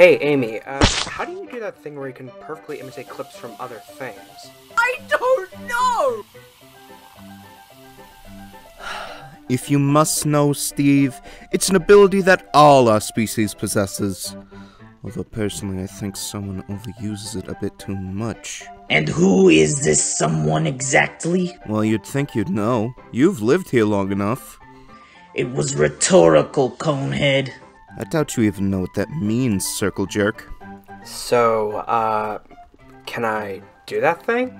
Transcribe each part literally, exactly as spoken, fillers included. Hey, Amy, uh, how do you do that thing where you can perfectly imitate clips from other things? I don't know! If you must know, Steve, it's an ability that all our species possesses. Although personally, I think someone overuses it a bit too much. And who is this someone exactly? Well, you'd think you'd know. You've lived here long enough. It was rhetorical, Conehead. I doubt you even know what that means, Circle Jerk. So, uh, can I do that thing?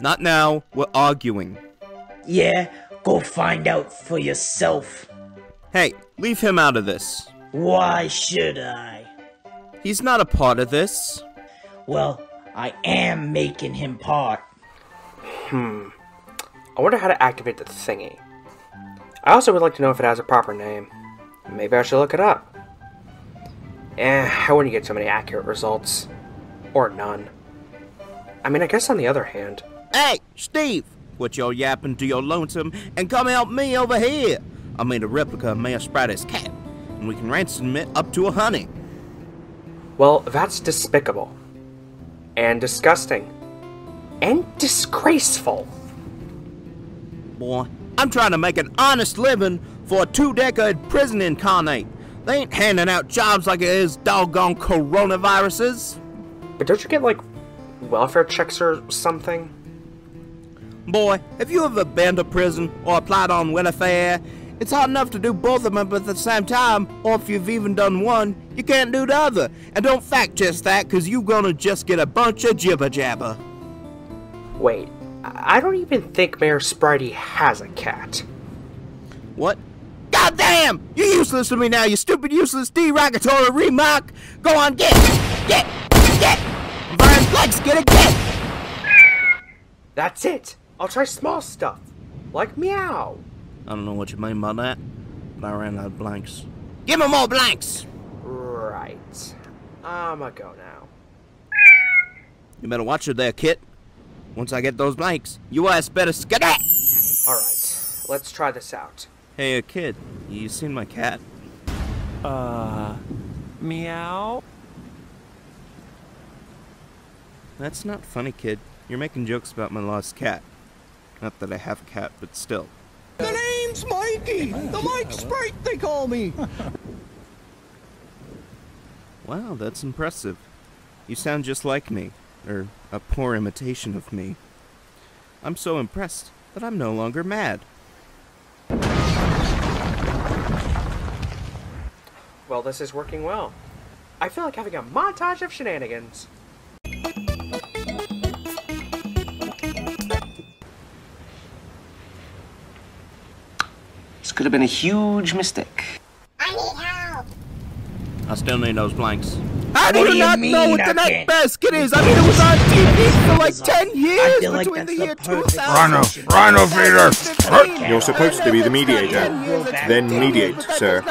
Not now. We're arguing. Yeah, go find out for yourself. Hey, leave him out of this. Why should I? He's not a part of this. Well, I am making him part. Hmm. I wonder how to activate the thingy. I also would like to know if it has a proper name. Maybe I should look it up. Eh, I wouldn't get so many accurate results. Or none. I mean, I guess on the other hand... Hey, Steve! Quit your yapping to your lonesome and come help me over here! I made a replica of Mayor Sprite's cat, and we can ransom it up to a honey. Well, that's despicable. And disgusting. And disgraceful. Boy, I'm trying to make an honest living for a two-decade prison incarnate. They ain't handing out jobs like it is doggone coronaviruses. But don't you get, like, welfare checks or something? Boy, have you ever been to prison or applied on welfare? It's hard enough to do both of them at the same time, or if you've even done one, you can't do the other. And don't fact check that, cause you gonna just get a bunch of jibber jabber. Wait, I don't even think Mayor Spritey has a cat. What? Goddamn! You're useless to me now, you stupid, useless, derogatory remark! Go on, get! Get! Get! Brian Flex, get it, get! That's it! I'll try small stuff, like meow. I don't know what you mean by that, but I ran out of blanks. Give me more blanks! Right. I'ma go now. You better watch it there, Kit. Once I get those blanks, you ass better skedaddle! Alright, let's try this out. Hey, kid, you seen my cat? Uh, meow? That's not funny, kid. You're making jokes about my lost cat. Not that I have a cat, but still. The name's Mikey! The Mike Sprite, they call me! Wow, that's impressive. You sound just like me, or a poor imitation of me. I'm so impressed that I'm no longer mad. Well, this is working well. I feel like having a montage of shenanigans. Could have been a huge mistake. I need help. I still need those blanks. How do you not know what the next basket is? I mean, it was on T V for like ten years between the year two thousand. Rhino, Rhino Vader! You're supposed to be the mediator. Then mediate, sir.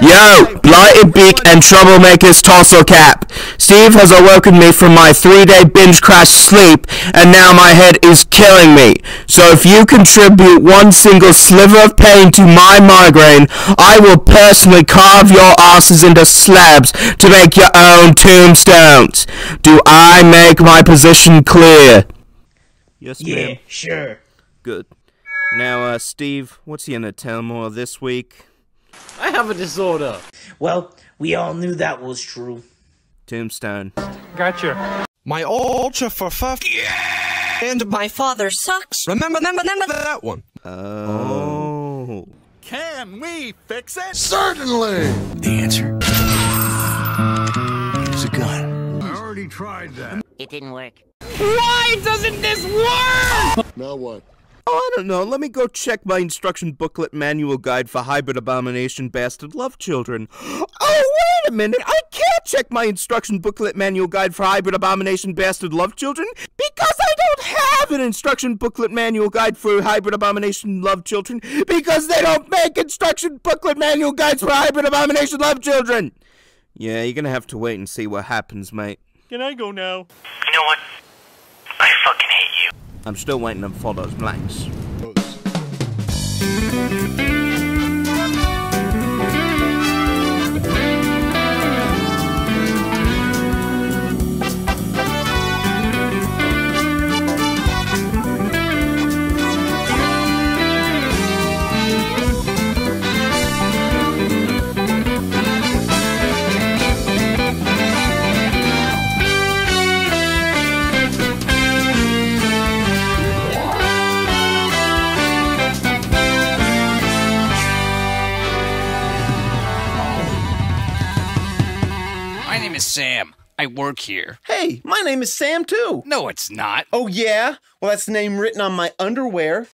Yo! Blighted Beak and Troublemaker's Torso Cap. Steve has awoken me from my three-day binge crash sleep, and now my head is killing me. So if you contribute one single sliver of pain to my migraine, I will personally carve your asses into slabs to make your own tombstones. Do I make my position clear? Yes, ma'am. Yeah, sure. Good. Now, uh, Steve, what's your Natalmore this week? I have a disorder. Well, we all knew that was true. Tombstone. Gotcha. My ultra for fuff. Yeah! And my father sucks. Remember, remember, remember that one. Oh. oh. Can we fix it? Certainly! The answer is a gun. I already tried that. It didn't work. Why doesn't this work? Now what? Oh, I don't know. Let me go check my instruction booklet manual guide for hybrid abomination bastard love children. Oh, wait a minute. I can't check my instruction booklet manual guide for hybrid abomination bastard love children because I don't have an instruction booklet manual guide for hybrid abomination love children because they don't make instruction booklet manual guides for hybrid abomination love children. Yeah, you're gonna have to wait and see what happens, mate. Can I go now? You know what? I fucking hate you. I'm still waiting for those blanks. Oops. My name is Sam. I work here. Hey, my name is Sam, too. No, it's not. Oh, yeah? Well, that's the name written on my underwear.